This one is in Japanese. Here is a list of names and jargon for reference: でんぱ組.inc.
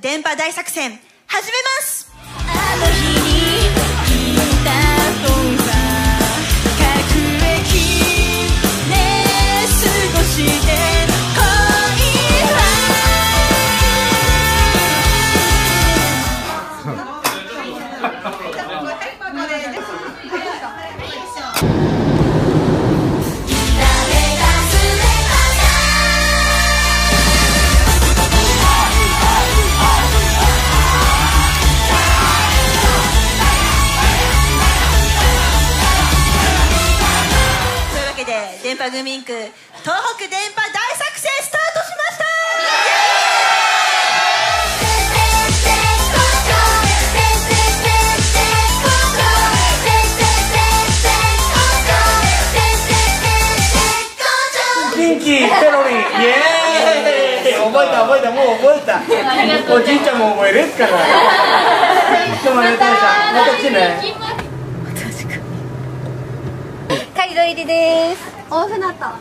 電波大作戦始めます。電波組インク東北電波大作戦スタートしました。元気ペロリンイエーイ。覚えた覚えた、もう覚えた。おじいちゃんも覚えれっからどうもありがとうございました。また来ね。海道入りです。大船渡。